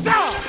What's up?